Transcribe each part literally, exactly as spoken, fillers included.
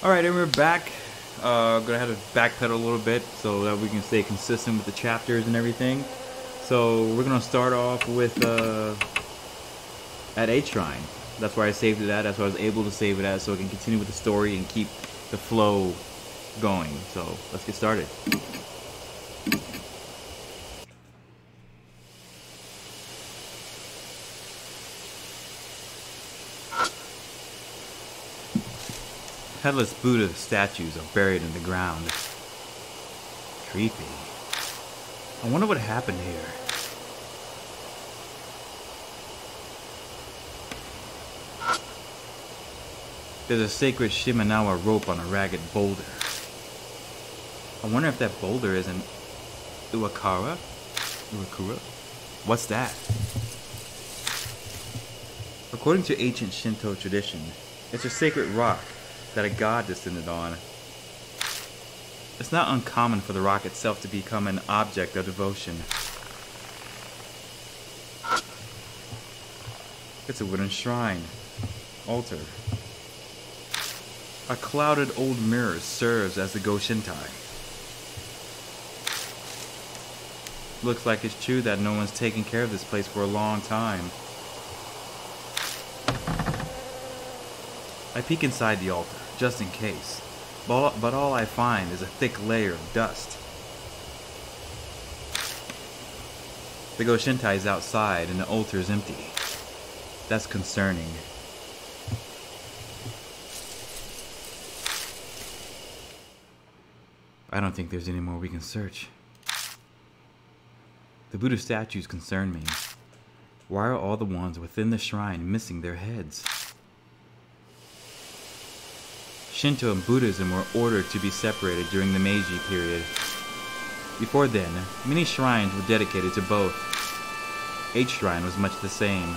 Alright, and we're back. Uh, I'm going to have to backpedal a little bit so that we can stay consistent with the chapters and everything. So we're going to start off with uh, at H-Shrine. That's where I saved it at. That's where I was able to save it at, so I can continue with the story and keep the flow going. So let's get started. Headless Buddha statues are buried in the ground. Creepy. I wonder what happened here. There's a sacred Shimenawa rope on a ragged boulder. I wonder if that boulder is an Iwakura? Iwakura? What's that? According to ancient Shinto tradition, it's a sacred rock that a god descended on. It's not uncommon for the rock itself to become an object of devotion. It's a wooden shrine, altar. A clouded old mirror serves as the Goshintai. Looks like it's true that no one's taken care of this place for a long time. I peek inside the altar, just in case, but, but all I find is a thick layer of dust. The Goshintai is outside and the altar is empty. That's concerning. I don't think there's any more we can search. The Buddha statues concern me. Why are all the ones within the shrine missing their heads? Shinto and Buddhism were ordered to be separated during the Meiji period. Before then, many shrines were dedicated to both. H-Shrine was much the same.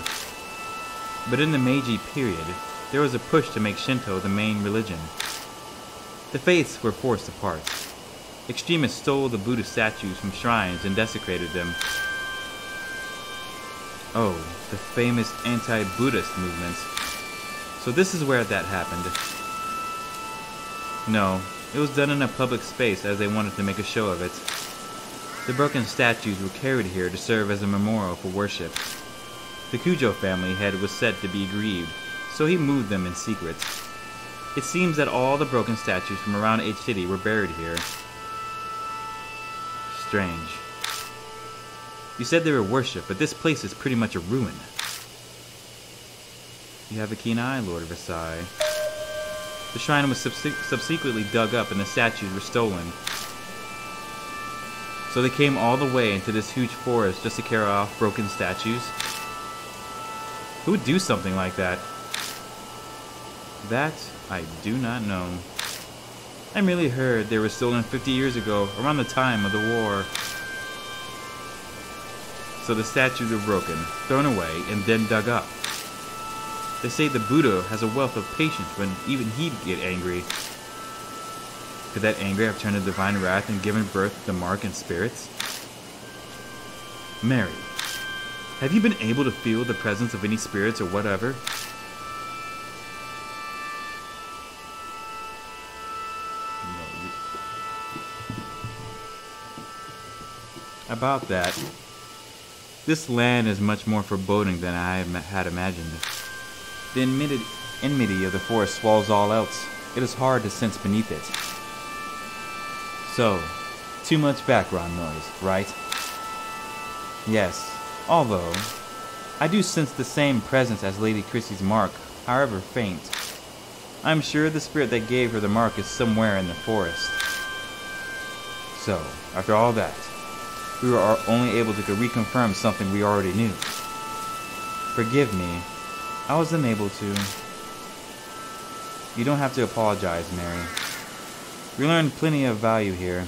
But in the Meiji period, there was a push to make Shinto the main religion. The faiths were forced apart. Extremists stole the Buddha statues from shrines and desecrated them. Oh, the famous anti-Buddhist movements. So this is where that happened. No, it was done in a public space as they wanted to make a show of it. The broken statues were carried here to serve as a memorial for worship. The Kujo family head was said to be grieved, so he moved them in secret. It seems that all the broken statues from around H-City were buried here. Strange. You said they were worshipped, but this place is pretty much a ruin. You have a keen eye, Lord Versailles. The shrine was subse subsequently dug up and the statues were stolen. So they came all the way into this huge forest just to carry off broken statues? Who would do something like that? That I do not know. I merely heard they were stolen fifty years ago, around the time of the war. So the statues were broken, thrown away, and then dug up. They say the Buddha has a wealth of patience when even he'd get angry. Could that anger have turned to divine wrath and given birth to the mark and spirits? Mary, have you been able to feel the presence of any spirits or whatever? About that, this land is much more foreboding than I had imagined. The enmity of the forest swallows all else. It is hard to sense beneath it. So, too much background noise, right? Yes, although I do sense the same presence as Lady Christie's mark, however faint. I'm sure the spirit that gave her the mark is somewhere in the forest. So, after all that, we were only able to reconfirm something we already knew. Forgive me, I was unable to. You don't have to apologize, Mary. We learned plenty of value here.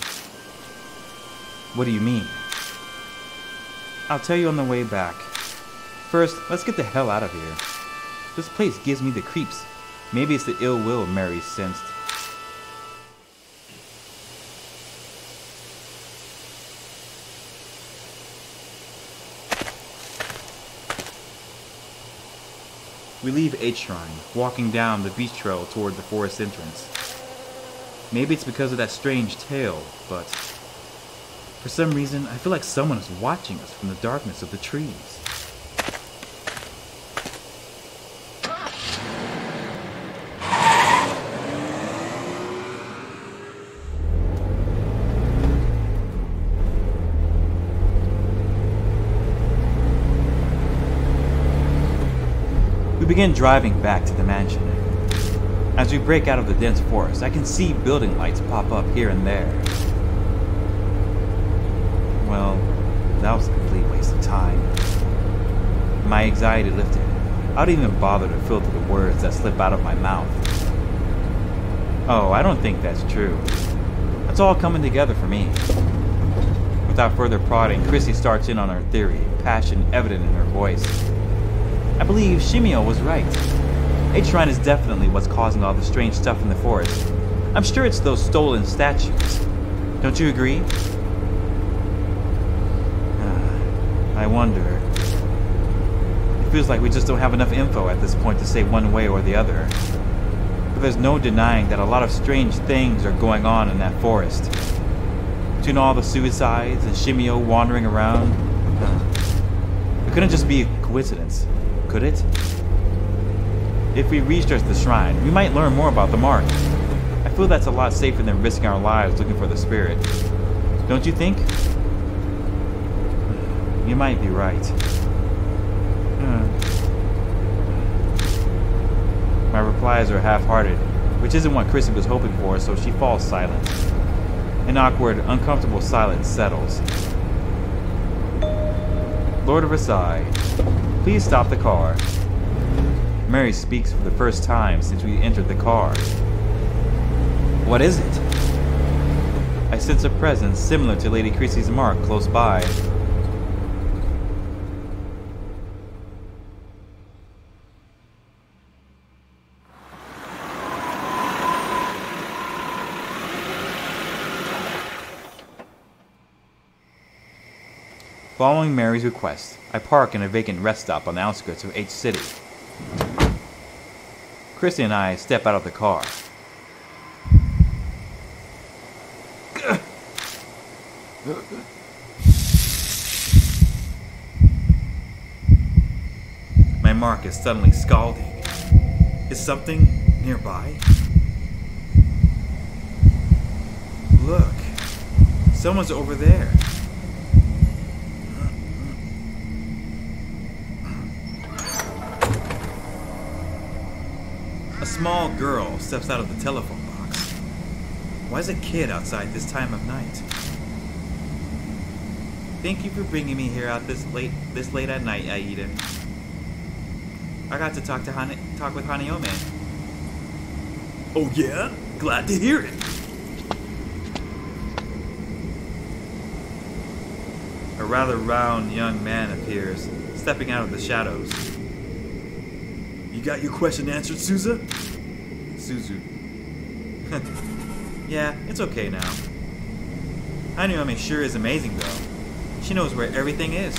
What do you mean? I'll tell you on the way back. First, let's get the hell out of here. This place gives me the creeps. Maybe it's the ill will Mary sensed. We leave H-Shrine, walking down the beach trail toward the forest entrance. Maybe it's because of that strange tale, but for some reason, I feel like someone is watching us from the darkness of the trees. We begin driving back to the mansion. As we break out of the dense forest, I can see building lights pop up here and there. Well, that was a complete waste of time. My anxiety lifted. I don't even bother to filter the words that slip out of my mouth. Oh, I don't think that's true. It's all coming together for me. Without further prodding, Chrissy starts in on her theory, passion evident in her voice. I believe Shimio was right. H-Shrine is definitely what's causing all the strange stuff in the forest. I'm sure it's those stolen statues. Don't you agree? Uh, I wonder. It feels like we just don't have enough info at this point to say one way or the other. But there's no denying that a lot of strange things are going on in that forest. Between all the suicides and Shimio wandering around, uh, it couldn't just be a coincidence. Could it? If we research the shrine, we might learn more about the mark. I feel that's a lot safer than risking our lives looking for the spirit. Don't you think? You might be right. My replies are half-hearted, which isn't what Chrissy was hoping for, so she falls silent. An awkward, uncomfortable silence settles. Lord of Versailles, please stop the car. Mary speaks for the first time since we entered the car. What is it? I sense a presence similar to Lady Chrissy's mark close by. Following Mary's request, I park in a vacant rest stop on the outskirts of H-City. Chrissy and I step out of the car. My mark is suddenly scalding. Is something nearby? Look, someone's over there. A small girl steps out of the telephone box. Why is a kid outside this time of night? Thank you for bringing me here out this late, this late at night, Aida. I got to talk to Han talk with Hanayome. Oh yeah, glad to hear it. A rather round young man appears, stepping out of the shadows. You got your question answered, Suzu? Suzu. Yeah, it's okay now. Hanayome sure is amazing, though. She knows where everything is.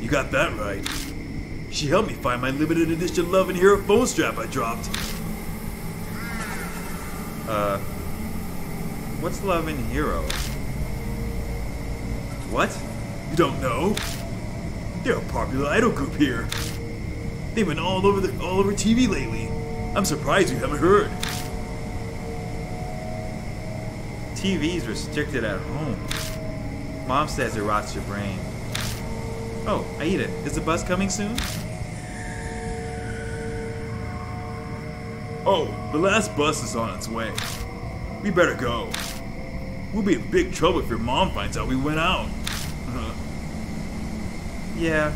You got that right. She helped me find my limited edition Love and Hero phone strap I dropped. Uh... What's Love and Hero? What? You don't know? They're a popular idol group here. They've been all over the, all over T V lately. I'm surprised you haven't heard. T V's restricted at home. Mom says it rots your brain. Oh, Aida, is the bus coming soon? Oh, the last bus is on its way. We better go. We'll be in big trouble if your mom finds out we went out. Yeah.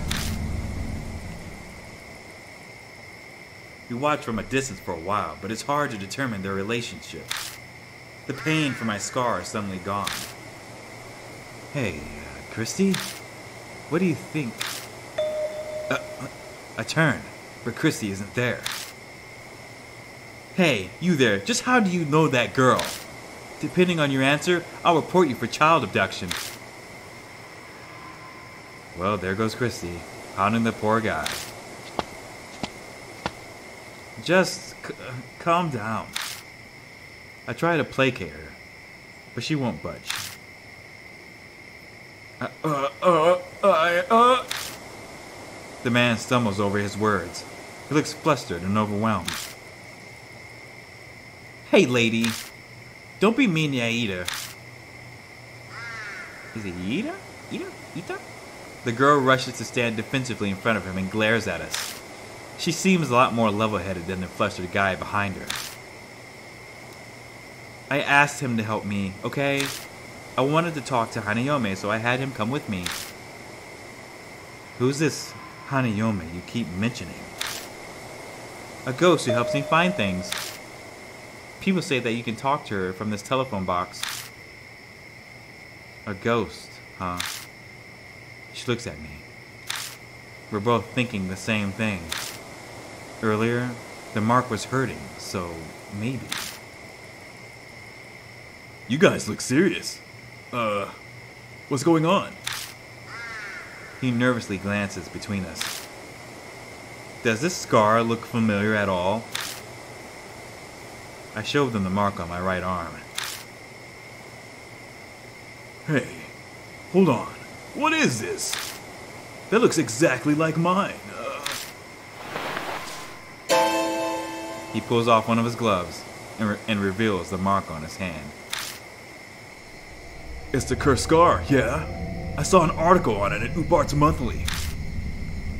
We watch from a distance for a while, but it's hard to determine their relationship. The pain from my scar is suddenly gone. Hey, uh, Chrissy? What do you think? Uh, a turn, but Chrissy isn't there. Hey, you there, just how do you know that girl? Depending on your answer, I'll report you for child abduction. Well, there goes Chrissy, hounding the poor guy. Just c calm down. I try to placate her, but she won't budge. Uh, uh, uh, uh, uh. The man stumbles over his words. He looks flustered and overwhelmed. Hey, lady. Don't be mean to Aida. Is it Aida? Aida? Aida? The girl rushes to stand defensively in front of him and glares at us. She seems a lot more level-headed than the flustered guy behind her. I asked him to help me, okay? I wanted to talk to Hanayome, so I had him come with me. Who's this Hanayome you keep mentioning? A ghost who helps me find things. People say that you can talk to her from this telephone box. A ghost, huh? She looks at me. We're both thinking the same thing. Earlier, the mark was hurting, so maybe. You guys look serious. Uh, what's going on? He nervously glances between us. Does this scar look familiar at all? I showed them the mark on my right arm. Hey, hold on. What is this? That looks exactly like mine. Uh... He pulls off one of his gloves and, re and reveals the mark on his hand. It's the cursed scar, yeah? I saw an article on it in Ubart's monthly.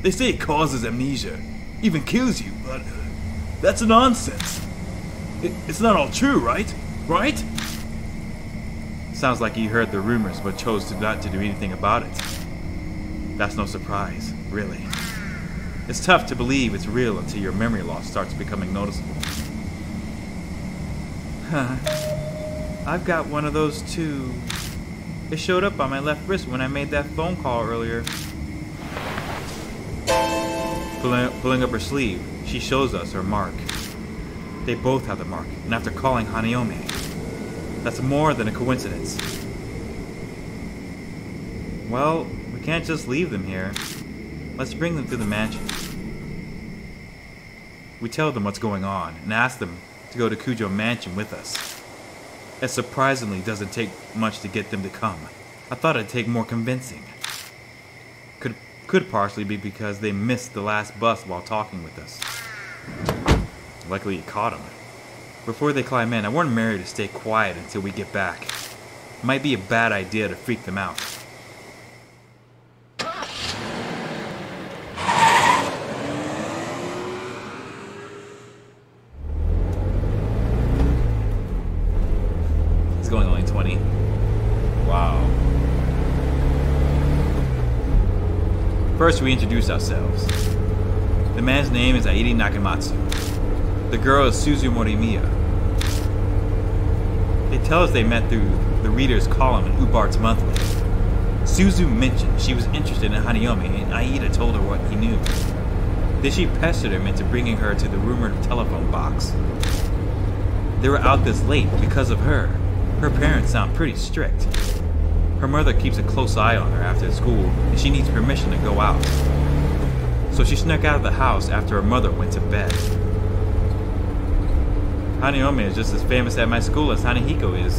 They say it causes amnesia, even kills you, but uh, that's nonsense. It, it's not all true, right? Right? Sounds like he heard the rumors but chose to not to do anything about it. That's no surprise, really. It's tough to believe it's real until your memory loss starts becoming noticeable. Huh. I've got one of those too. It showed up on my left wrist when I made that phone call earlier. Pulling, pulling up her sleeve, she shows us her mark. They both have the mark, and after calling Hanayome, that's more than a coincidence. Well, we can't just leave them here. Let's bring them to the mansion. We tell them what's going on, and ask them to go to Kujo Mansion with us. It surprisingly doesn't take much to get them to come. I thought it'd take more convincing. Could could partially be because they missed the last bus while talking with us. Luckily it caught them. Before they climb in, I warned Mary to stay quiet until we get back. Might be a bad idea to freak them out. First, we introduce ourselves. The man's name is Aida Nakamatsu. The girl is Suzu Morimiya. They tell us they met through the reader's column in Ubart's monthly. Suzu mentioned she was interested in Hanayome, and Aida told her what he knew. Then she pestered him into bringing her to the rumored telephone box. They were out this late because of her. Her parents sound pretty strict. Her mother keeps a close eye on her after school, and she needs permission to go out. So she snuck out of the house after her mother went to bed. Hanayome is just as famous at my school as Hanahiko is.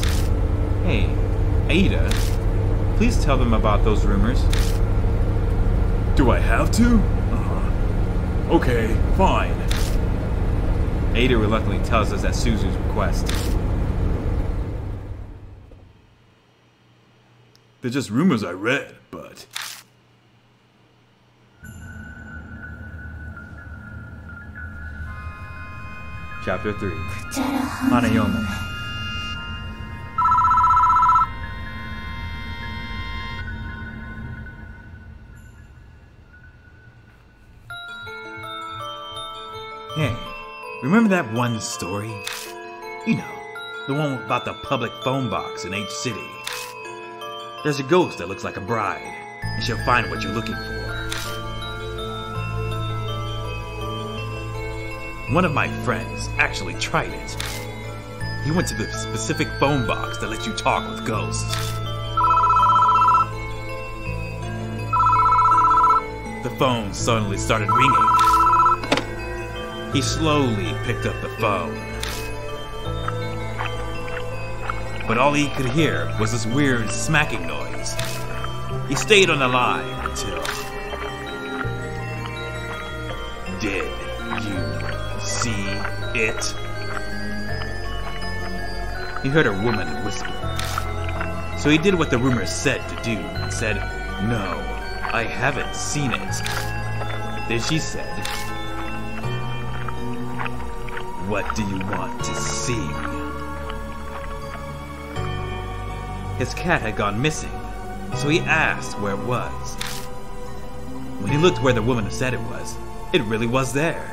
Hey, Aida, please tell them about those rumors. Do I have to? Uh-huh. Okay, fine. Aida reluctantly tells us at Suzu's request. They're just rumors I read, but... Chapter three. Hanayome. Hey, remember that one story? You know, the one about the public phone box in H City. There's a ghost that looks like a bride, and she'll find what you're looking for. One of my friends actually tried it. He went to the specific phone box that lets you talk with ghosts. The phone suddenly started ringing. He slowly picked up the phone. but all he could hear was this weird smacking noise. He stayed on the line until... Did you see it? He heard a woman whisper. So he did what the rumors said to do and said, "No, I haven't seen it." Then she said, "What do you want to see?" His cat had gone missing, so he asked where it was. When he looked where the woman said it was, it really was there.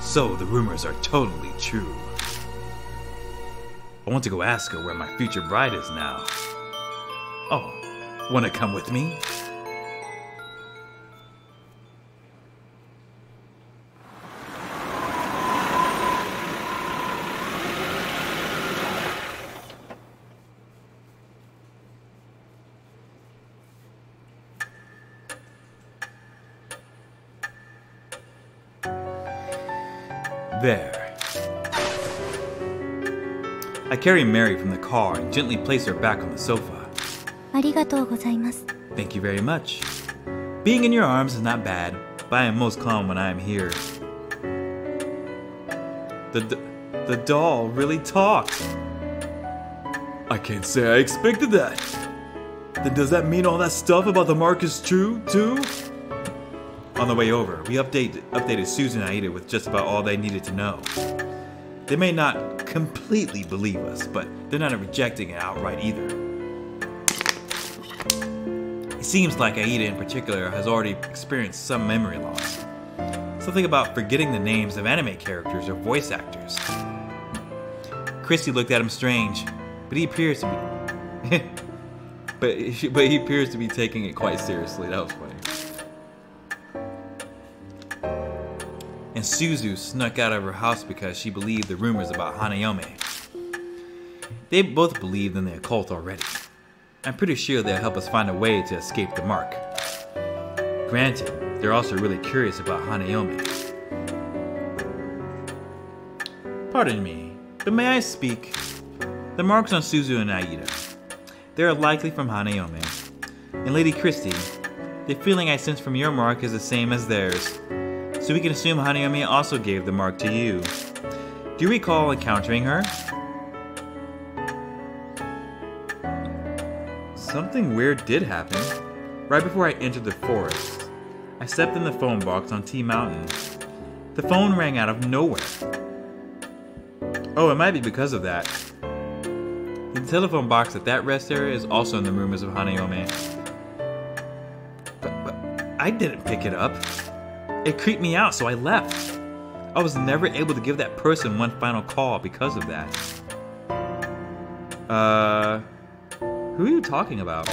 So the rumors are totally true. I want to go ask her where my future bride is now. Oh, wanna come with me? There. I carry Mary from the car and gently place her back on the sofa. Thank you very much. Being in your arms is not bad, but I am most calm when I am here. The, d the doll really talked. I can't say I expected that. Then does that mean all that stuff about the mark is true, too? On the way over, we updated, updated Susan and Aida with just about all they needed to know. They may not completely believe us, but they're not rejecting it outright either. It seems like Aida in particular has already experienced some memory loss. Something about forgetting the names of anime characters or voice actors. Chrissy looked at him strange, but he appears to be... but, but he appears to be taking it quite seriously. That was funny. And Suzu snuck out of her house because she believed the rumors about Hanayome. They both believed in the occult already. I'm pretty sure they'll help us find a way to escape the mark. Granted, they're also really curious about Hanayome. Pardon me, but may I speak? The marks on Suzu and Aida. They are likely from Hanayome. And Lady Christie, the feeling I sense from your mark is the same as theirs. So we can assume Hanayome also gave the mark to you. Do you recall encountering her? Something weird did happen. Right before I entered the forest, I stepped in the phone box on T Mountain. The phone rang out of nowhere. Oh, it might be because of that. The telephone box at that rest area is also in the rumors of Hanayome. But, but I didn't pick it up. It creeped me out, so I left. I was never able to give that person one final call because of that. Uh, who are you talking about?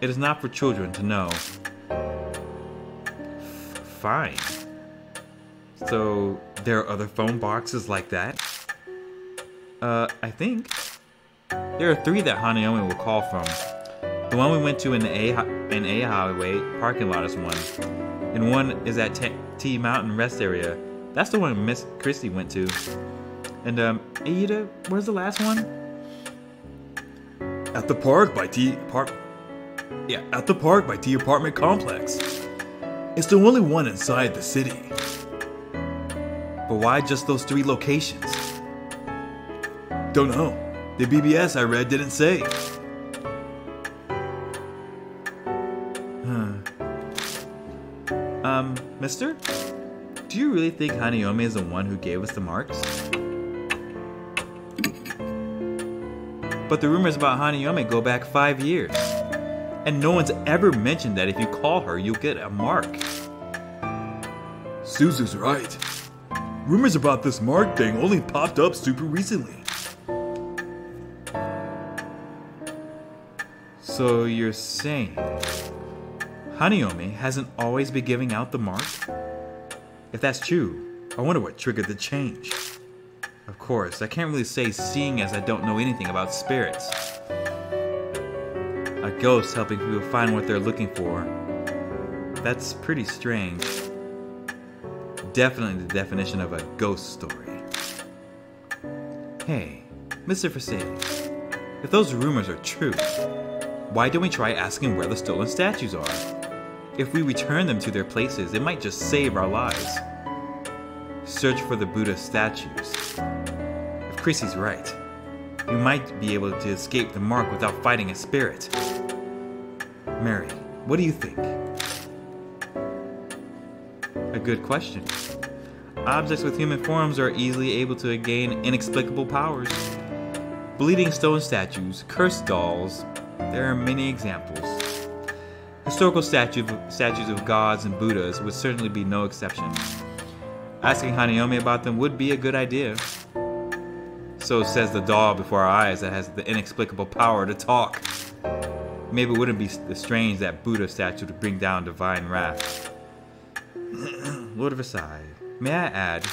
It is not for children to know. Fine. So, there are other phone boxes like that? Uh, I think. There are three that Hanayome will call from. The one we went to in the A, in A Highway parking lot is one. And one is at T Mountain Rest Area. That's the one Miss Christie went to. And um, Aida, where's the last one? At the park by T Park. Yeah, at the park by T Apartment complex. It's the only one inside the city. But why just those three locations? Don't know. The B B S I read didn't say. Um, mister? Do you really think Hanayome is the one who gave us the marks? But the rumors about Hanayome go back five years. And no one's ever mentioned that if you call her, you'll get a mark. Suzu's right. Rumors about this mark thing only popped up super recently. So you're saying... Hanayome hasn't always been giving out the mark? If that's true, I wonder what triggered the change. Of course, I can't really say seeing as I don't know anything about spirits. A ghost helping people find what they're looking for. That's pretty strange. Definitely the definition of a ghost story. Hey, Mister Fasane, if those rumors are true, why don't we try asking where the stolen statues are? If we return them to their places, it might just save our lives. Search for the Buddha statues. If Chrissy's right, we might be able to escape the mark without fighting a spirit. Mary, what do you think? A good question. Objects with human forms are easily able to gain inexplicable powers. Bleeding stone statues, cursed dolls, there are many examples. Historical statue, statues of gods and Buddhas would certainly be no exception. Asking Hanayome about them would be a good idea. So says the doll before our eyes that has the inexplicable power to talk. Maybe it wouldn't be strange that Buddha statue to bring down divine wrath. Lord Versailles, may I add,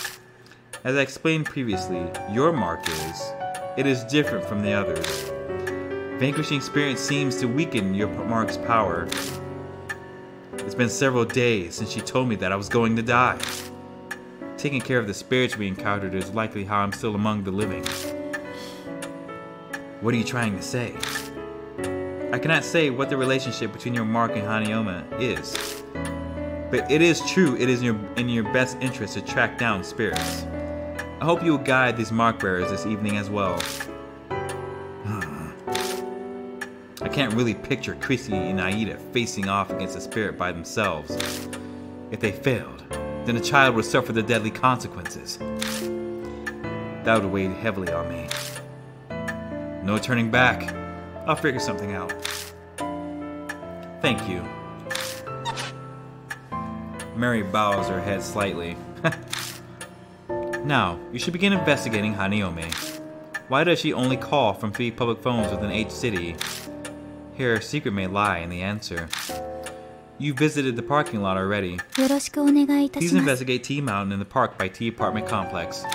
as I explained previously, your mark is, it is different from the others. Vanquishing experience seems to weaken your mark's power. It's been several days since she told me that I was going to die. Taking care of the spirits we encountered is likely how I'm still among the living. What are you trying to say? I cannot say what the relationship between your mark and Hanayome is. But it is true it is in your, in your best interest to track down spirits. I hope you will guide these mark bearers this evening as well. I can't really picture Chrissy and Aida facing off against a spirit by themselves. If they failed, then the child would suffer the deadly consequences. That would weigh heavily on me. No turning back. I'll figure something out. Thank you. Mary bows her head slightly. Now, you should begin investigating Hanayome. Why does she only call from three public phones within H City? Here, a secret may lie in the answer. You visited the parking lot already. Please investigate T Mountain in the park by T Apartment complex.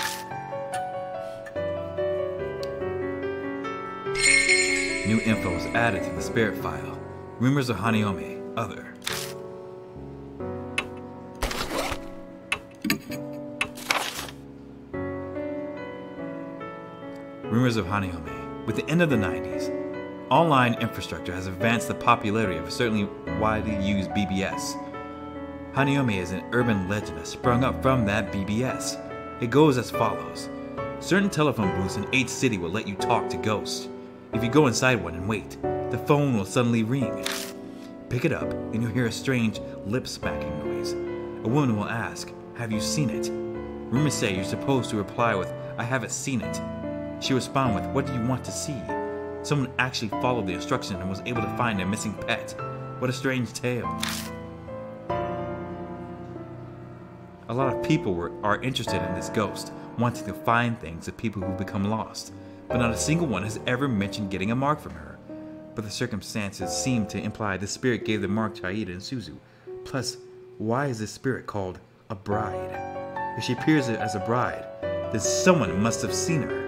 New info was added to the spirit file. Rumors of Hanayome, other. Rumors of Hanayome. With the end of the nineties, online infrastructure has advanced the popularity of a certainly widely used B B S. Hanayome is an urban legend that sprung up from that B B S. It goes as follows. Certain telephone booths in H City will let you talk to ghosts. If you go inside one and wait, the phone will suddenly ring. Pick it up and you'll hear a strange lip-smacking noise. A woman will ask, "Have you seen it?" Rumors say you're supposed to reply with, "I haven't seen it." She responds with, "What do you want to see?" Someone actually followed the instruction and was able to find a missing pet. What a strange tale. A lot of people were, are interested in this ghost, wanting to find things of people who become lost, but not a single one has ever mentioned getting a mark from her. But the circumstances seem to imply the spirit gave the mark to Aida and Suzu. Plus, why is this spirit called a bride? If she appears as a bride, then someone must have seen her.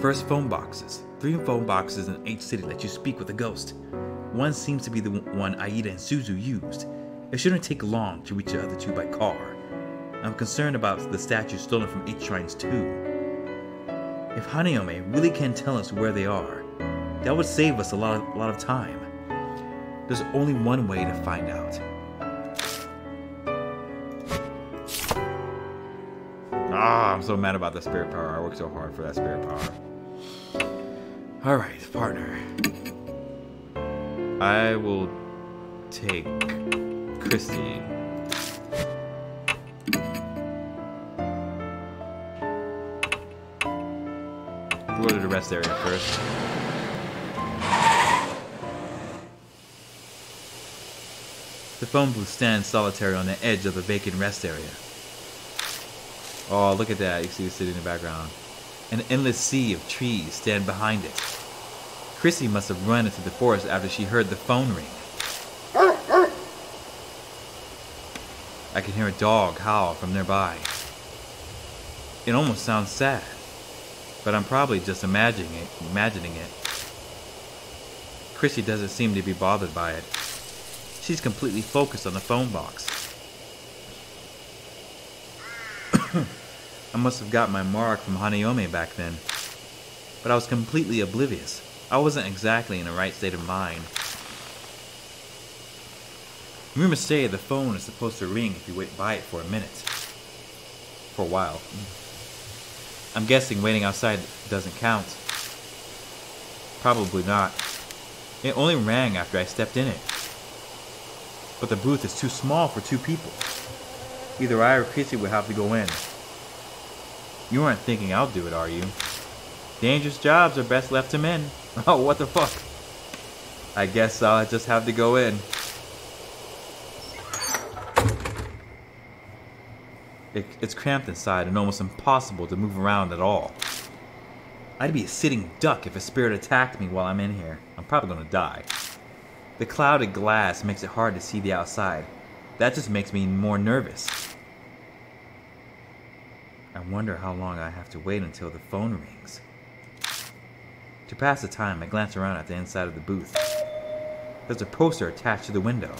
First, phone boxes. Three phone boxes in H City let you speak with a ghost. One seems to be the one Aida and Suzu used. It shouldn't take long to reach the other two by car. I'm concerned about the statue stolen from H Shrines too. If Hanayome really can tell us where they are, that would save us a lot of, lot of time. There's only one way to find out. Ah, I'm so mad about the spirit power. I worked so hard for that spirit power. Alright, partner. I will take Christy. Go to the rest area first. The phone booth stands solitary on the edge of the vacant rest area. Oh, look at that. You see the city in the background. An endless sea of trees stand behind it. Chrissy must have run into the forest after she heard the phone ring. I can hear a dog howl from nearby. It almost sounds sad, but I'm probably just imagining it. Imagining it. Chrissy doesn't seem to be bothered by it. She's completely focused on the phone box. I must have got my mark from Hanayome back then. But I was completely oblivious. I wasn't exactly in the right state of mind. Rumors say the phone is supposed to ring if you wait by it for a minute. For a while. I'm guessing waiting outside doesn't count. Probably not. It only rang after I stepped in it. But the booth is too small for two people. Either I or Chrissy would have to go in. You aren't thinking I'll do it, are you? Dangerous jobs are best left to men. Oh, what the fuck? I guess I'll just have to go in. It, it's cramped inside and almost impossible to move around at all. I'd be a sitting duck if a spirit attacked me while I'm in here. I'm probably gonna die. The clouded glass makes it hard to see the outside. That just makes me more nervous. I wonder how long I have to wait until the phone rings. To pass the time, I glance around at the inside of the booth. There's a poster attached to the window.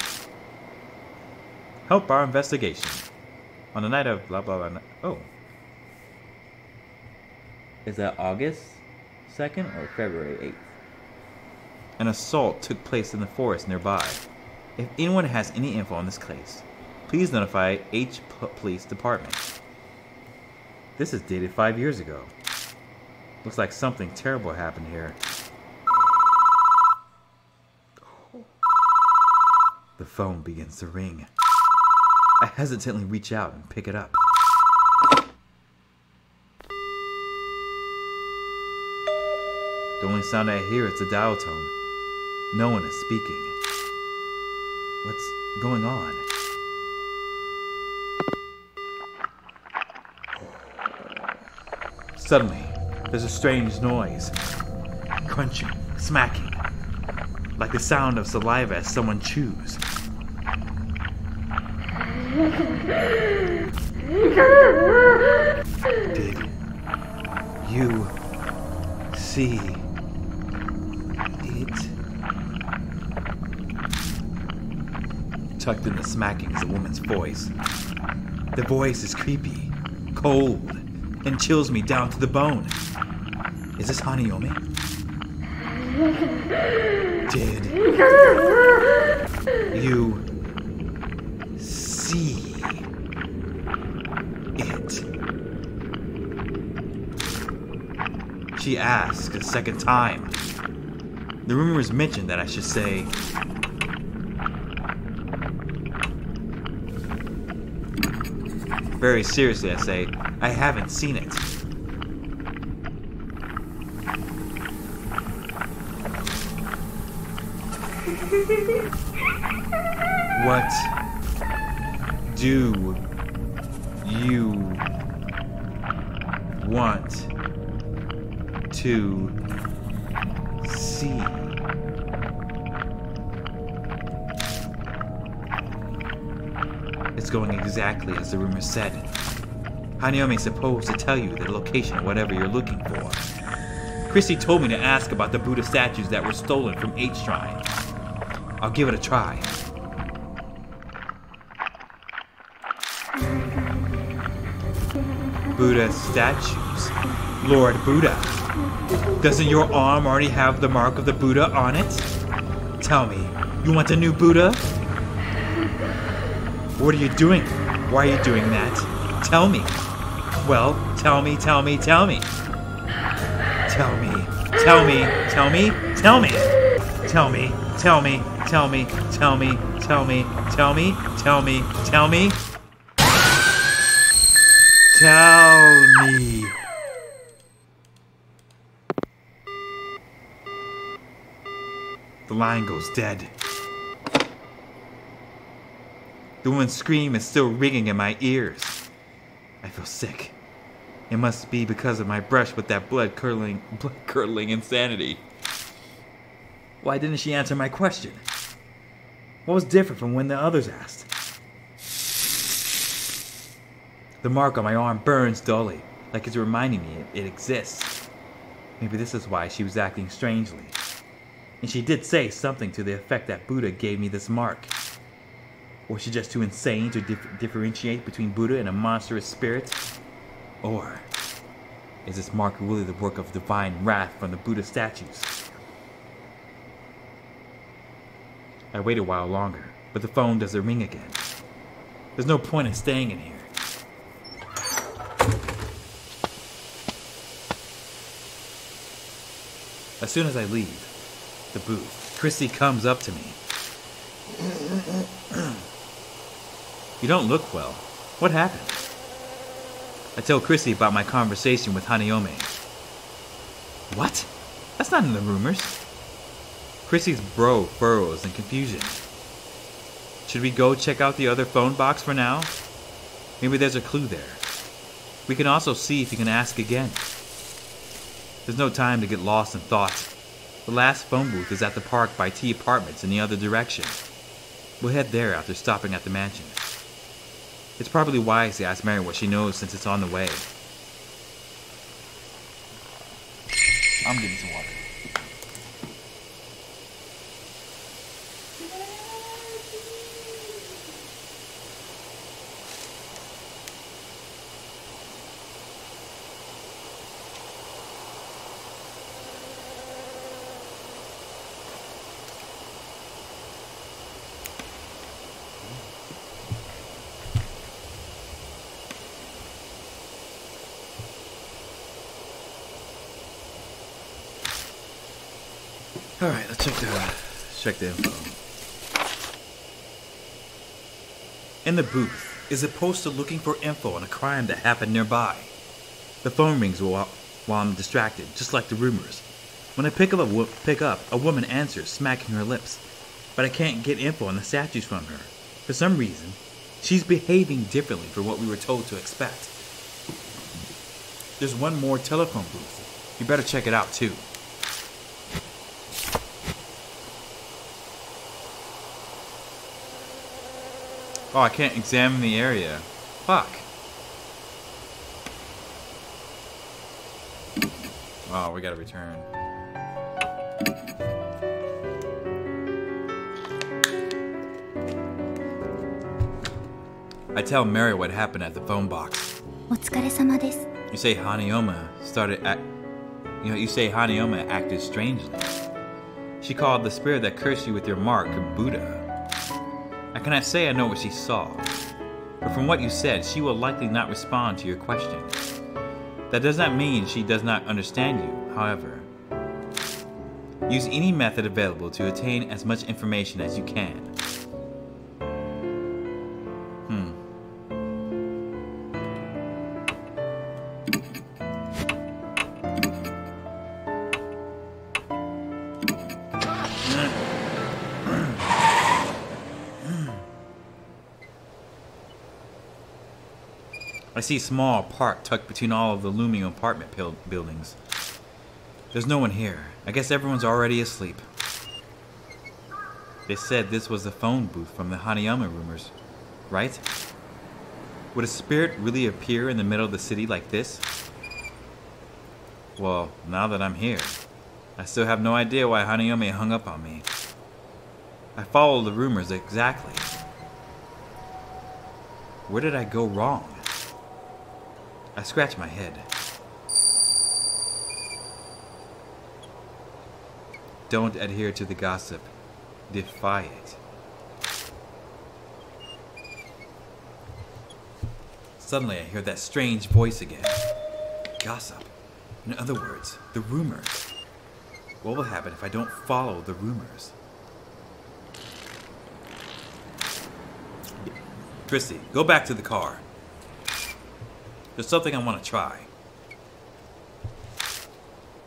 Help our investigation. On the night of blah blah blah. Oh. Is that August second or February eighth? An assault took place in the forest nearby. If anyone has any info on this case, please notify H Police Department. This is dated five years ago. Looks like something terrible happened here. The phone begins to ring. I hesitantly reach out and pick it up. The only sound I hear is the dial tone. No one is speaking. What's going on? Suddenly, there's a strange noise. Crunching, smacking. Like the sound of saliva as someone chews. Did you see it? Tucked in the smacking is a woman's voice. The voice is creepy, cold, and chills me down to the bone. Is this Hanayome? Did you see it? She asks a second time. The rumor is mentioned that I should say, very seriously I say, I haven't seen it. What do you want to see? It's going exactly as the rumor said. Hanayome is supposed to tell you the location of whatever you're looking for. Chrissy told me to ask about the Buddha statues that were stolen from H-Shrine. I'll give it a try. Buddha statues. Lord Buddha. Doesn't your arm already have the mark of the Buddha on it? Tell me, you want a new Buddha? What are you doing? Why are you doing that? Tell me. Well, tell me, tell me, tell me. Tell me, tell me, tell me, tell me. Tell me, tell me, tell me, tell me, tell me, tell me, tell me, tell me. Tell me. The line goes dead. The woman's scream is still ringing in my ears. I feel sick. It must be because of my brush with that blood-curdling, blood-curdling insanity. Why didn't she answer my question? What was different from when the others asked? The mark on my arm burns dully, like it's reminding me it, it exists. Maybe this is why she was acting strangely. And she did say something to the effect that Buddha gave me this mark. Was she just too insane to dif differentiate between Buddha and a monstrous spirit? Or is this mark really the work of divine wrath from the Buddha statues? I wait a while longer, but the phone doesn't ring again. There's no point in staying in here. As soon as I leave the booth, Christy comes up to me. You don't look well. What happened? I tell Christy about my conversation with Hanayome. What? That's not in the rumors. Christy's brow furrows in confusion. Should we go check out the other phone box for now? Maybe there's a clue there. We can also see if you can ask again. There's no time to get lost in thoughts. The last phone booth is at the park by T Apartments in the other direction. We'll head there after stopping at the mansion. It's probably wise to ask Mary what she knows since it's on the way. I'm getting some water. All right, let's check the check the info. In the booth is a poster looking for info on a crime that happened nearby. The phone rings while while I'm distracted, just like the rumors. When I pick up a pick up, a woman answers, smacking her lips, but I can't get info on the statues from her. For some reason, she's behaving differently from what we were told to expect. There's one more telephone booth. You better check it out too. Oh, I can't examine the area. Fuck. Oh, we gotta return. I tell Mary what happened at the phone box. You say Hanayome started act. You know, you say Hanayome acted strangely. She called the spirit that cursed you with your mark Buddha. I cannot say I know what she saw, but from what you said, she will likely not respond to your question. That does not mean she does not understand you, however. Use any method available to attain as much information as you can. I see a small park tucked between all of the looming apartment buildings. There's no one here. I guess everyone's already asleep. They said this was the phone booth from the Hanayome rumors, right? Would a spirit really appear in the middle of the city like this? Well, now that I'm here, I still have no idea why Hanayome hung up on me. I followed the rumors exactly. Where did I go wrong? I scratch my head. Don't adhere to the gossip. Defy it. Suddenly I hear that strange voice again. Gossip. In other words, the rumors. What will happen if I don't follow the rumors? Christy, go back to the car. There's something I want to try,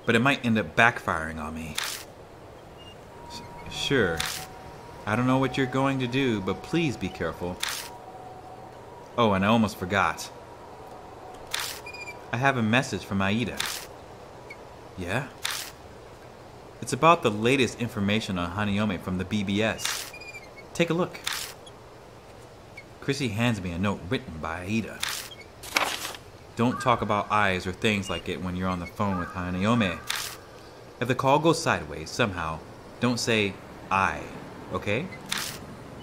but it might end up backfiring on me. Sure, I don't know what you're going to do, but please be careful. Oh, and I almost forgot. I have a message from Aida. Yeah? It's about the latest information on Hanayome from the B B S. Take a look. Chrissy hands me a note written by Aida. Don't talk about eyes or things like it when you're on the phone with Hanayome. If the call goes sideways somehow, don't say I, okay?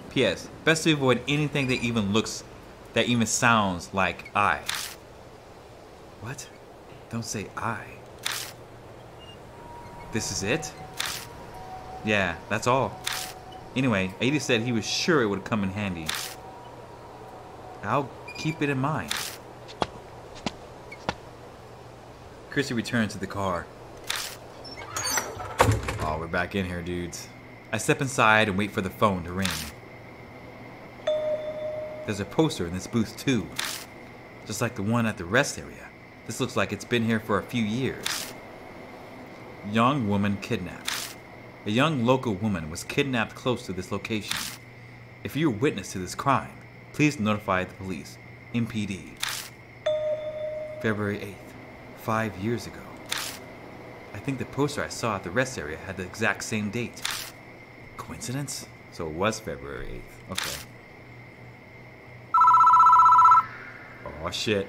P S Best to avoid anything that even looks, that even sounds like I. What? Don't say I. This is it? Yeah, that's all. Anyway, Aida said he was sure it would come in handy. I'll keep it in mind. Chrissy returns to the car. Oh, we're back in here, dudes. I step inside and wait for the phone to ring. There's a poster in this booth too. Just like the one at the rest area. This looks like it's been here for a few years. Young woman kidnapped. A young local woman was kidnapped close to this location. If you're a witness to this crime, please notify the police. M P D. February eighth, five years ago. I think the poster I saw at the rest area had the exact same date. Coincidence? So it was February eighth. Okay. Oh shit.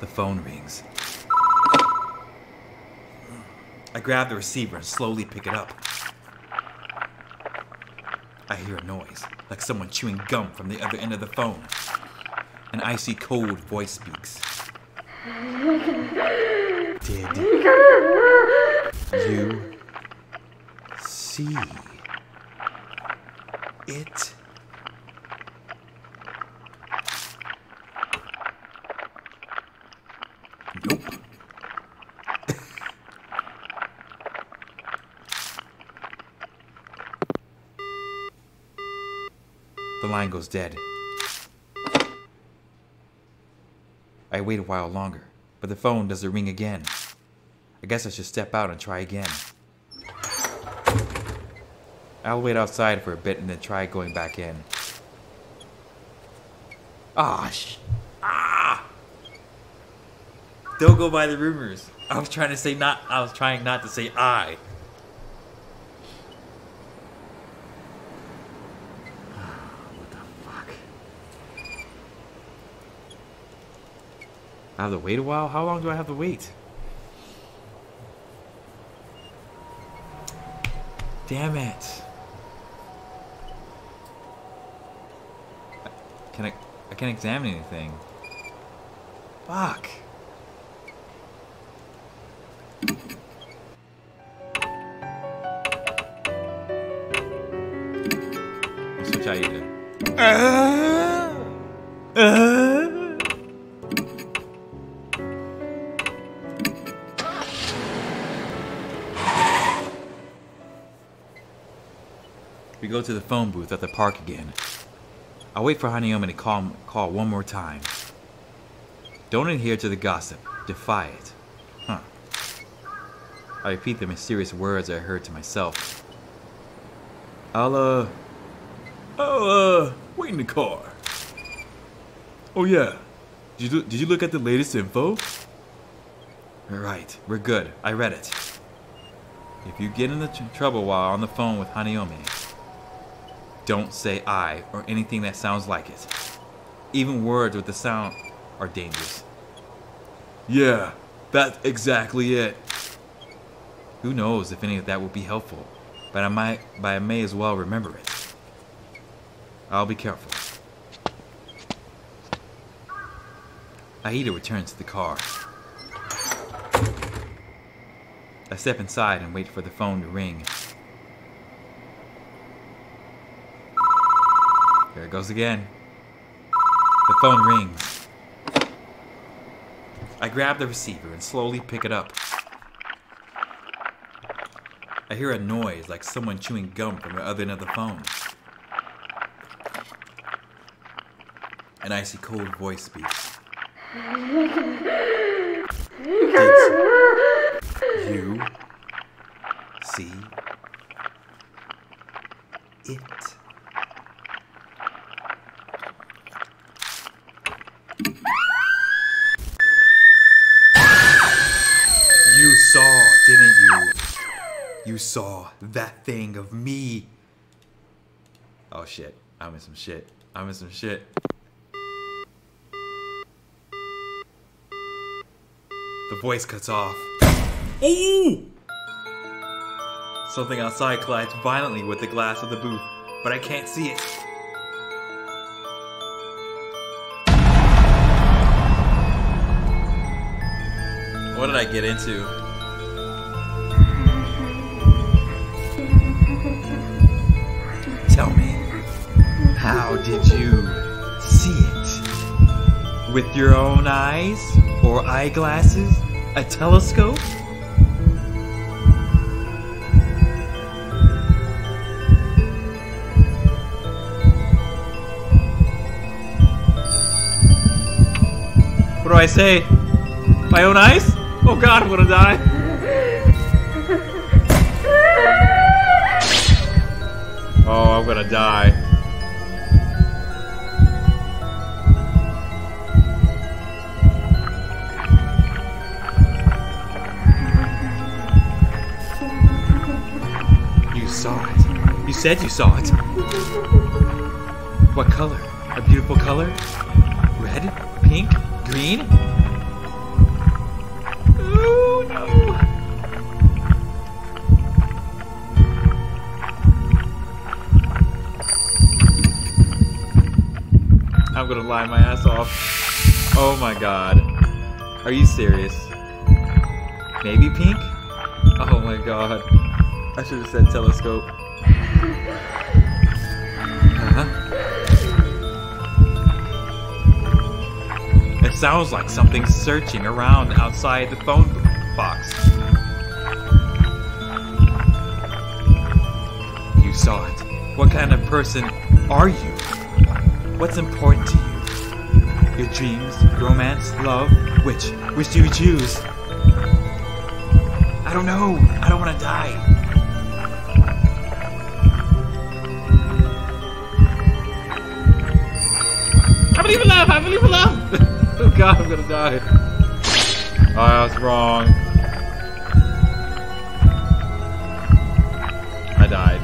The phone rings. I grab the receiver and slowly pick it up. I hear a noise, like someone chewing gum from the other end of the phone. An icy cold voice speaks. Did you see it? Nope. The line goes dead. I wait a while longer, but the phone doesn't ring again. I guess I should step out and try again. I'll wait outside for a bit and then try going back in. Ah, sh- ah! Don't go by the rumors. I was trying to say not. I was trying not to say I. I have to wait a while? How long do I have to wait? Damn it. Can I... I can't examine anything. Fuck. I'll switch out either. Uh, uh. Go to the phone booth at the park again. I'll wait for Hanayome to call, call one more time. Don't adhere to the gossip. Defy it. Huh. I repeat the mysterious words I heard to myself. I'll, uh... I'll, uh... wait in the car. Oh, yeah. Did you, did you look at the latest info? Right. We're good. I read it. If you get into tr trouble while on the phone with Hanayome, don't say I or anything that sounds like it. Even words with the sound are dangerous. Yeah, that's exactly it. Who knows if any of that will be helpful, but I might, but I may as well remember it. I'll be careful. Aida returns to the car. I step inside and wait for the phone to ring. There it goes again. The phone rings. I grab the receiver and slowly pick it up. I hear a noise like someone chewing gum from the other end of the phone. An icy cold voice speaks. Did you see it? You saw, didn't you? You saw that thing of me. Oh shit, I'm in some shit. I'm in some shit. The voice cuts off. Ooh! Something outside collides violently with the glass of the booth, but I can't see it. What did I get into? Tell me, how did you see it? With your own eyes? Or eyeglasses? A telescope? What do I say? My own eyes? Oh god, I'm gonna die. Oh, I'm gonna die. You saw it. You said you saw it. What color? A beautiful color? Red? Pink? Green? Oh no! I'm gonna lie my ass off. Oh my god. Are you serious? Maybe pink? Oh my god. I should have said telescope. Uh-huh. It sounds like something's searching around outside the phone box. You saw it. What kind of person are you? What's important to you? Your dreams, romance, love, which? Which do you choose? I don't know. I don't want to die. I believe in love. I believe in love. Oh god, I'm gonna die. Oh, that's wrong. I died.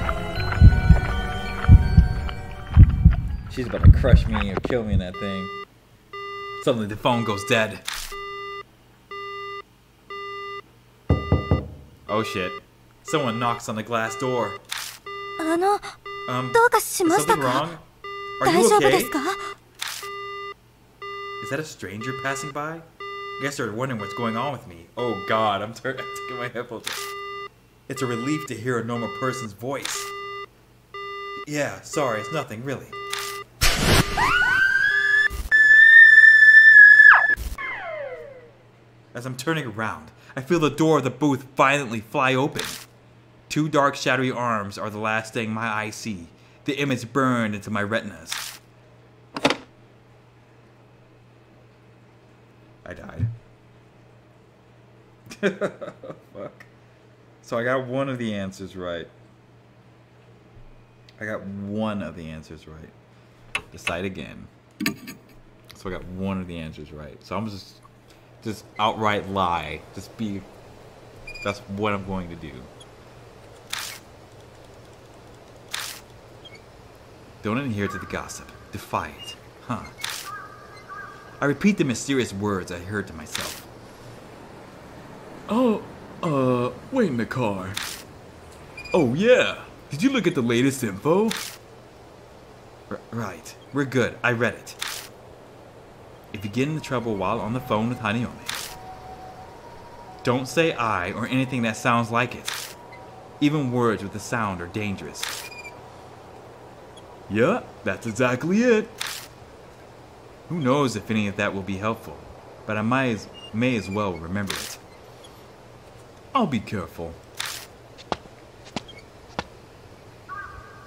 She's about to crush me or kill me in that thing. Suddenly the phone goes dead. Oh shit. Someone knocks on the glass door. Um, is something wrong? Are you okay? Is that a stranger passing by? I guess they're wondering what's going on with me. Oh god, I'm turning my head. It's a relief to hear a normal person's voice. Yeah, sorry, it's nothing, really. As I'm turning around, I feel the door of the booth violently fly open. Two dark, shadowy arms are the last thing my eyes see. The image burned into my retinas. I died. Fuck. So I got one of the answers right. I got one of the answers right. Decide again. So I got one of the answers right. So I'm just... just outright lie. Just be... That's what I'm going to do. Don't adhere to the gossip. Defy it. Huh. I repeat the mysterious words I heard to myself. Oh, uh, wait in the car. Oh yeah! Did you look at the latest info? R- right. We're good. I read it. If you get into trouble while on the phone with Hanayome, don't say I or anything that sounds like it. Even words with a sound are dangerous. Yeah, that's exactly it. Who knows if any of that will be helpful, but I might as, may as well remember it. I'll be careful.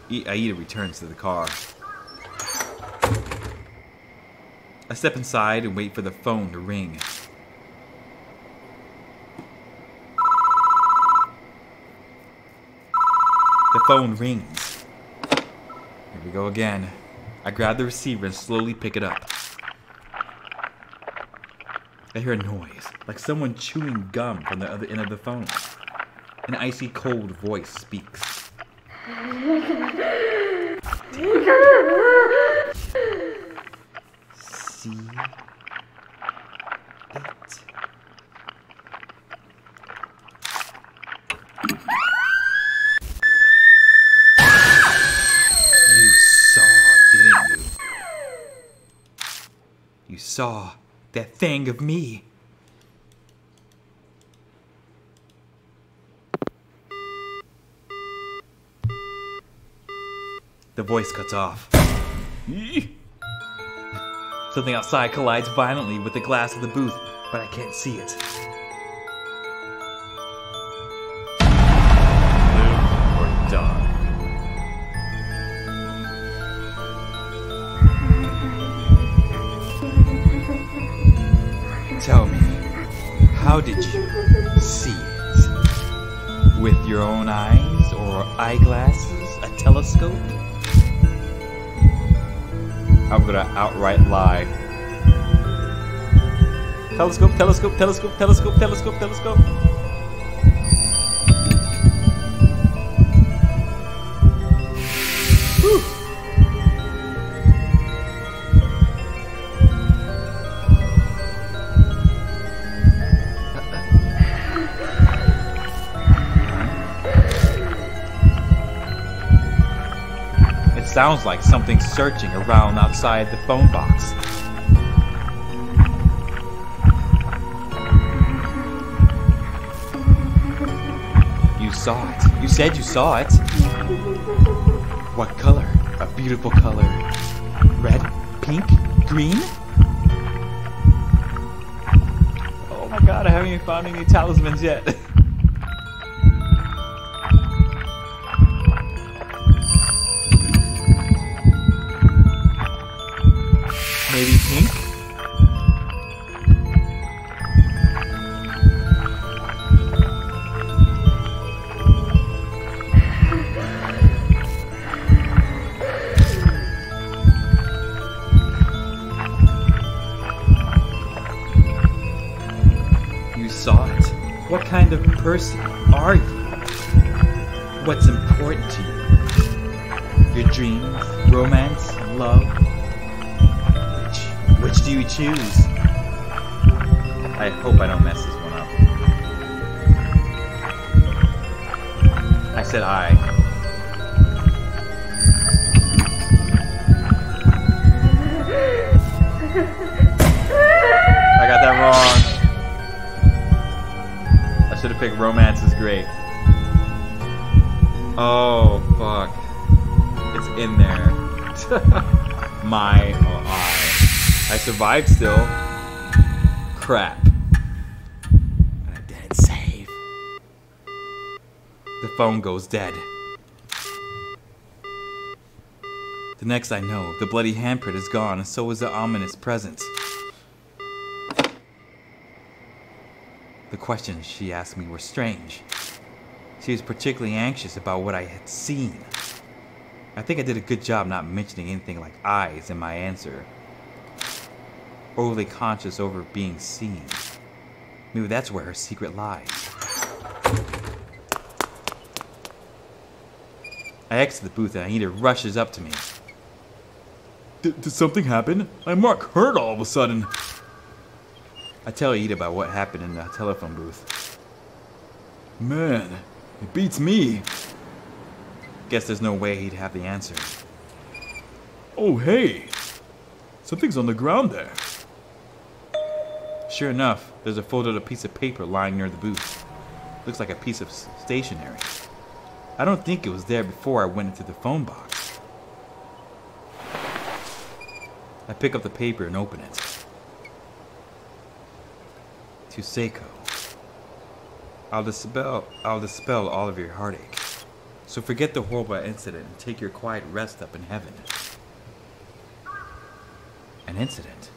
Aida returns to the car. I step inside and wait for the phone to ring. The phone rings. Here we go again. I grab the receiver and slowly pick it up. I hear a noise, like someone chewing gum from the other end of the phone. An icy cold voice speaks. See it. You saw, didn't you? You saw that thing of me. The voice cuts off. Something outside collides violently with the glass of the booth, but I can't see it. Live or die. Tell me, how did you see it? With your own eyes or eyeglasses? A telescope? I'm gonna outright lie. Telescope, telescope, telescope, telescope, telescope, telescope. Whew. Sounds like something searching around outside the phone box. You saw it. You said you saw it. What color? A beautiful color. Red? Pink? Green? Oh my god, I haven't even found any talismans yet. Maybe pink? You saw it. What kind of person are you? What's important to you? Your dreams, romance, love? Which do you choose? I hope I don't mess this one up. I said I. I got that wrong. I should have picked romance is great. Oh, fuck. It's in there. My or I. I survived still. Crap. And I didn't save. The phone goes dead. The next I know, the bloody handprint is gone, and so is the ominous presence. The questions she asked me were strange. She was particularly anxious about what I had seen. I think I did a good job not mentioning anything like eyes in my answer. Overly conscious over being seen. Maybe that's where her secret lies. I exit the booth and Aida rushes up to me. D did something happen? I mark hurt all of a sudden. I tell Aida about what happened in the telephone booth. Man, it beats me. Guess there's no way he'd have the answer. Oh, hey. Something's on the ground there. Sure enough, there's a folded up piece of paper lying near the booth. Looks like a piece of stationery. I don't think it was there before I went into the phone box. I pick up the paper and open it. To Seiko. I'll dispel, I'll dispel all of your heartache. So forget the horrible incident and take your quiet rest up in heaven. An incident?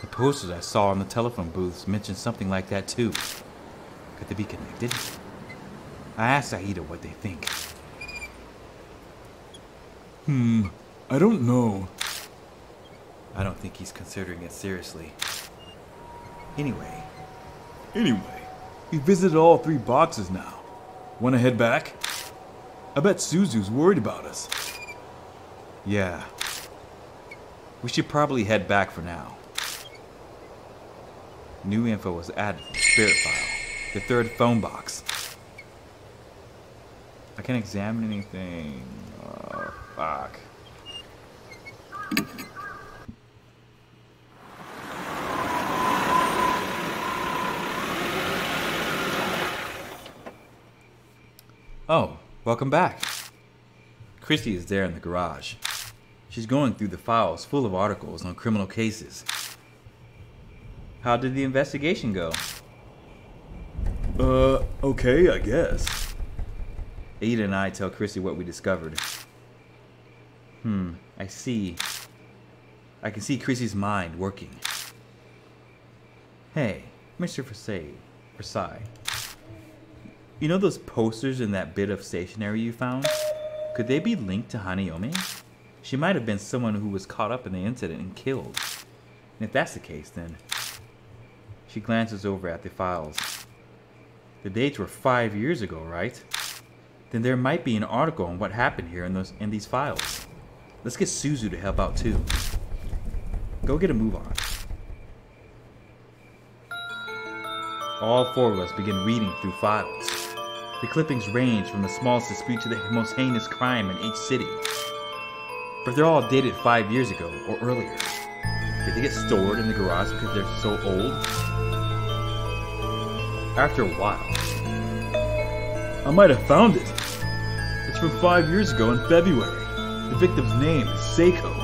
The posters I saw in the telephone booths mentioned something like that too. Could they be connected? I asked Aida what they think. Hmm, I don't know. I don't think he's considering it seriously. Anyway. Anyway, we visited all three boxes now. Wanna head back? I bet Suzu's worried about us. Yeah. We should probably head back for now. New info was added to the spirit file, the third phone box. I can't examine anything. Oh, fuck. Oh, welcome back. Christy is there in the garage. She's going through the files full of articles on criminal cases. How did the investigation go? Uh, okay, I guess. Aida and I tell Christy what we discovered. Hmm, I see. I can see Chrissy's mind working. Hey, Mister Versailles, Versailles. You know those posters and that bit of stationery you found? Could they be linked to Hanayome? She might have been someone who was caught up in the incident and killed. And if that's the case, then... She glances over at the files. The dates were five years ago, right? Then there might be an article on what happened here in those in these files. Let's get Suzu to help out too. Go get a move on. All four of us begin reading through files. The clippings range from the smallest dispute to the most heinous crime in H-City. But they're all dated five years ago or earlier. Did they get stored in the garage because they're so old? After a while, I might have found it. It's from five years ago in February. The victim's name is Seiko.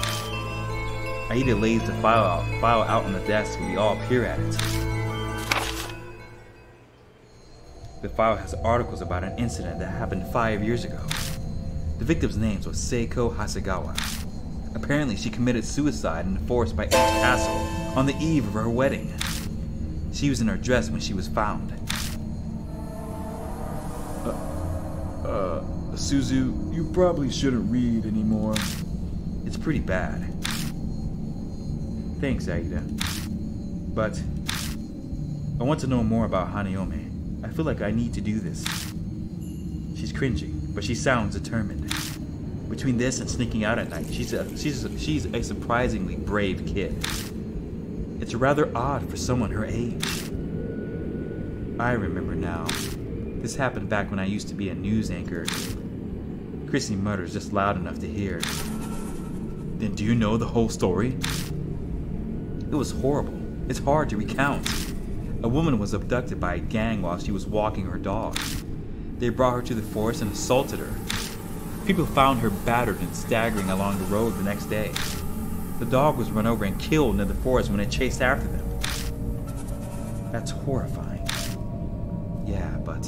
Aida lays the file out, file out on the desk and we all peer at it. The file has articles about an incident that happened five years ago. The victim's name was Seiko Hasegawa. Apparently she committed suicide in the forest by H Castle on the eve of her wedding. She was in her dress when she was found. Uh, uh, Suzu, you probably shouldn't read anymore. It's pretty bad. Thanks, Aida. But I want to know more about Hanayome. I feel like I need to do this. She's cringing, but she sounds determined. Between this and sneaking out at night, she's a, she's a, she's a surprisingly brave kid. It's rather odd for someone her age. I remember now. This happened back when I used to be a news anchor. Chrissy mutters just loud enough to hear. Then do you know the whole story? It was horrible. It's hard to recount. A woman was abducted by a gang while she was walking her dog. They brought her to the forest and assaulted her. People found her battered and staggering along the road the next day. The dog was run over and killed near the forest when it chased after them. That's horrifying. Yeah, but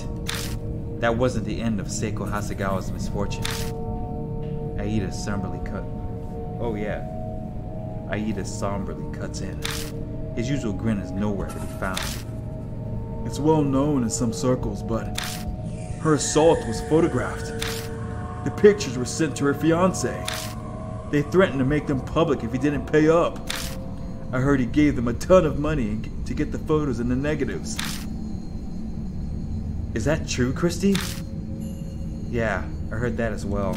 that wasn't the end of Seiko Hasegawa's misfortune. Aida somberly cut... Oh yeah. Aida somberly cuts in. His usual grin is nowhere to be found. It's well known in some circles, but her assault was photographed. The pictures were sent to her fiancé. They threatened to make them public if he didn't pay up. I heard he gave them a ton of money to get the photos and the negatives. Is that true, Christy? Yeah, I heard that as well.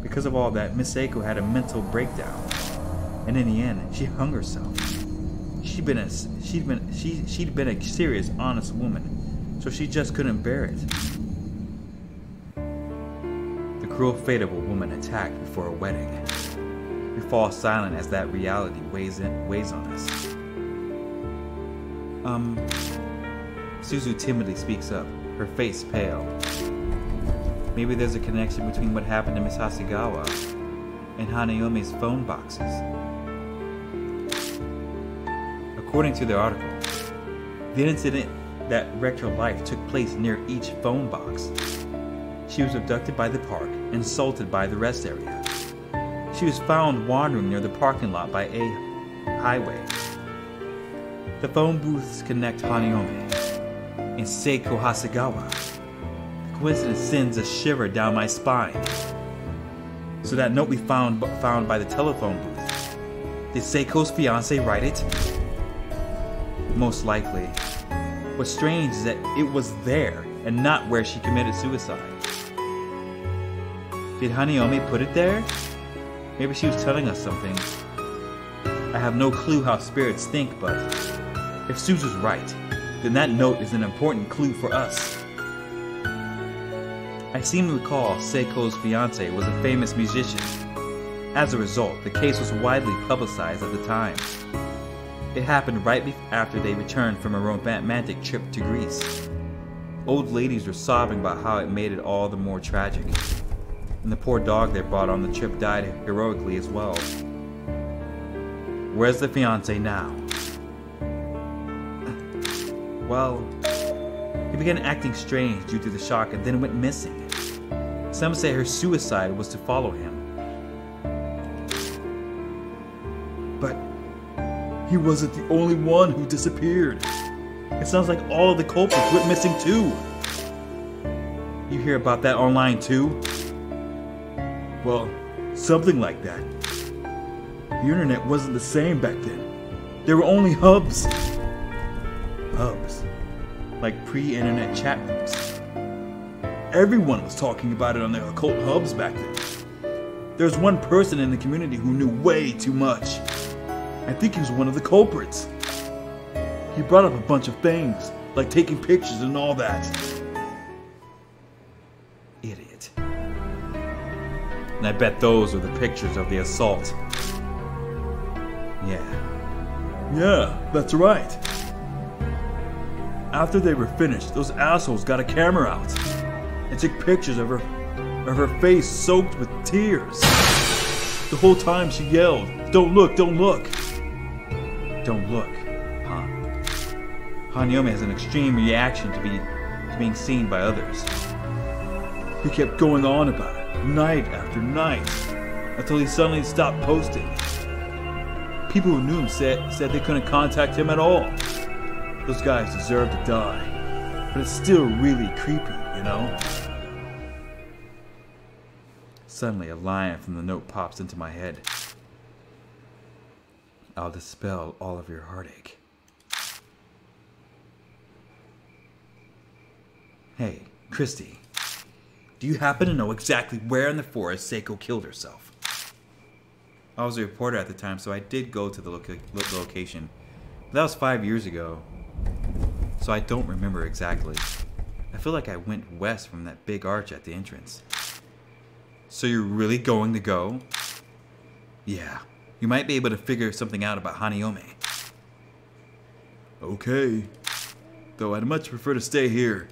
Because of all that, Miss Seiko had a mental breakdown. And in the end, she hung herself. She'd been a, she'd been, she, she'd been a serious, honest woman, so she just couldn't bear it. The cruel fate of a woman attacked before a wedding. We fall silent as that reality weighs in, weighs on us. Um, Suzu timidly speaks up, her face pale. Maybe there's a connection between what happened to Miss Hasegawa and Hanayome's phone boxes. According to the article, the incident that wrecked her life took place near each phone box. She was abducted by the park and assaulted by the rest area. She was found wandering near the parking lot by A Highway. The phone booths connect Hanayome and Seiko Hasegawa. The coincidence sends a shiver down my spine. So that note we found found by the telephone booth. Did Seiko's fiance write it? Most likely. What's strange is that it was there and not where she committed suicide. Did Hanayome put it there? Maybe she was telling us something. I have no clue how spirits think, but if Suzu's right, then that note is an important clue for us. I seem to recall Seiko's fiance was a famous musician. As a result, the case was widely publicized at the time. It happened right after they returned from a romantic trip to Greece. Old ladies were sobbing about how it made it all the more tragic. and the poor dog they brought on the trip died heroically as well. Where's the fiancé now? Well, he began acting strange due to the shock and then went missing. Some say her suicide was to follow him. But he wasn't the only one who disappeared. It sounds like all of the culprits went missing too. You hear about that online too? Well, something like that. The internet wasn't the same back then. There were only hubs. Hubs. Like pre-internet chat rooms. Everyone was talking about it on their occult hubs back then. There was one person in the community who knew way too much. I think he was one of the culprits. He brought up a bunch of things, like taking pictures and all that. Idiot. And I bet those were the pictures of the assault. Yeah. Yeah, that's right. After they were finished, those assholes got a camera out and took pictures of her, of her face soaked with tears. The whole time she yelled, "Don't look, don't look." Don't look, huh? Hanayome has an extreme reaction to, be, to being seen by others. He kept going on about it, night after night, until he suddenly stopped posting. People who knew him said, said they couldn't contact him at all. Those guys deserve to die, but it's still really creepy, you know? Suddenly, a line from the note pops into my head. I'll dispel all of your heartache. Hey, Christy, do you happen to know exactly where in the forest Seiko killed herself? I was a reporter at the time, so I did go to the loca location. But that was five years ago, so I don't remember exactly. I feel like I went west from that big arch at the entrance. So you're really going to go? Yeah, you might be able to figure something out about Hanayome. Okay, though I'd much prefer to stay here.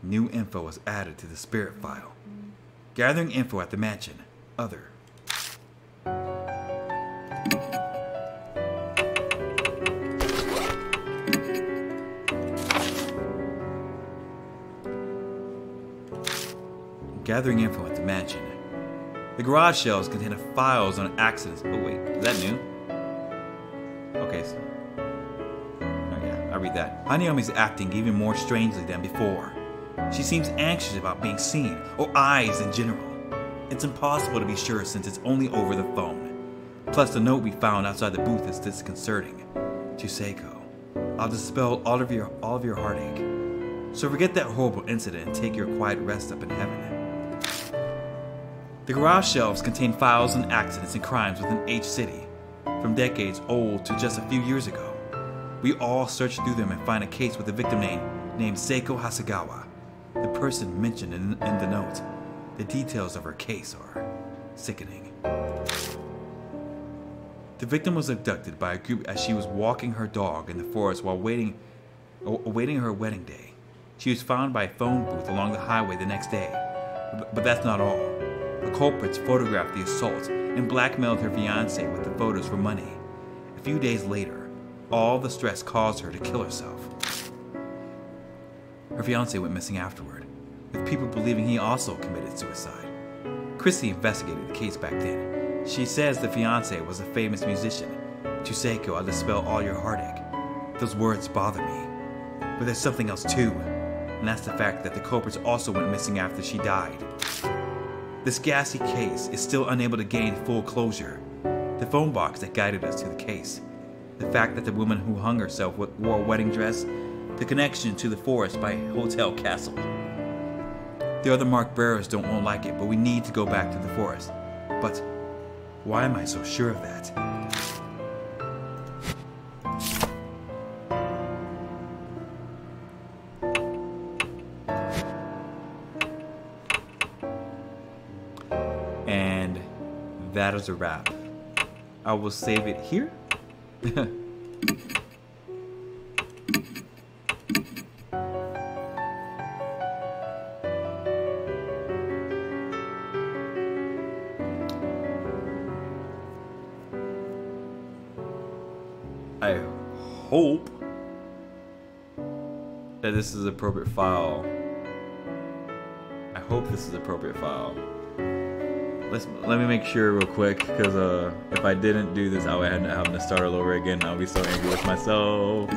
New info was added to the spirit file. Gathering info at the mansion. Other. Gathering info at the mansion. The garage shelves contain files on accidents. Oh wait, is that new? Okay, so... Oh yeah, I read that. Hanayome's acting even more strangely than before. She seems anxious about being seen, or eyes in general. It's impossible to be sure since it's only over the phone. Plus, the note we found outside the booth is disconcerting. To Seiko, I'll dispel all of your all of your heartache. So forget that horrible incident and take your quiet rest up in heaven. The garage shelves contain files on accidents and crimes within H-City, from decades old to just a few years ago. We all search through them and find a case with a victim name named Seiko Hasegawa. The person mentioned in, in the note. The details of her case are sickening. The victim was abducted by a group as she was walking her dog in the forest while waiting, awaiting her wedding day. She was found by a phone booth along the highway the next day. But, but that's not all. The culprits photographed the assault and blackmailed her fiancé with the photos for money. A few days later, all the stress caused her to kill herself. Her fiancé went missing afterward, with people believing he also committed suicide. Chrissy investigated the case back then. She says the fiancé was a famous musician. To Seiko, I'll dispel all your heartache. Those words bother me. But there's something else too, and that's the fact that the culprits also went missing after she died. This ghastly case is still unable to gain full closure. The phone box that guided us to the case. The fact that the woman who hung herself wore a wedding dress. The connection to the forest by Hotel Castle. The other mark bearers don't won't like it, but we need to go back to the forest. But why am I so sure of that? And that is a wrap. I will save it here. hope that this is appropriate file. I hope this is appropriate file. Let's, let me make sure real quick, because uh, if I didn't do this, I would end up having to start all over again. I'll be so angry with myself.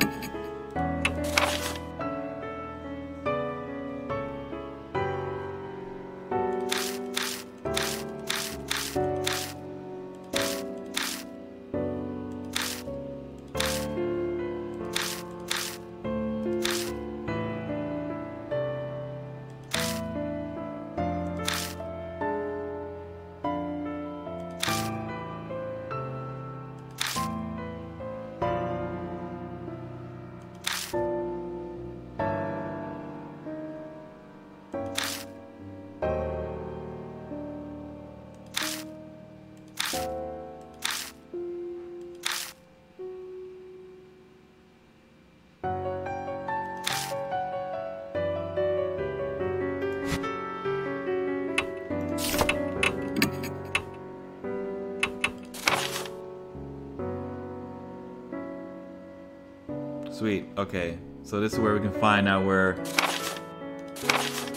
Sweet, okay. So this is where we can find out where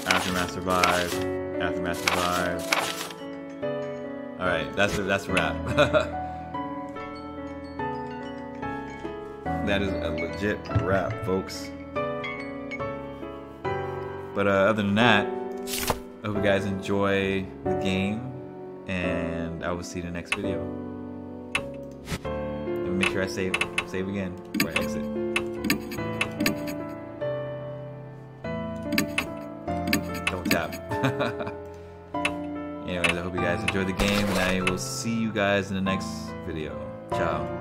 Aftermath survived, Aftermath survived. All right, that's a, that's a wrap. That is a legit wrap, folks. But uh, other than that, I hope you guys enjoy the game, and I will see you in the next video. Let me make sure I save, save again before I exit. Anyways, I hope you guys enjoyed the game, and I will see you guys in the next video. Ciao.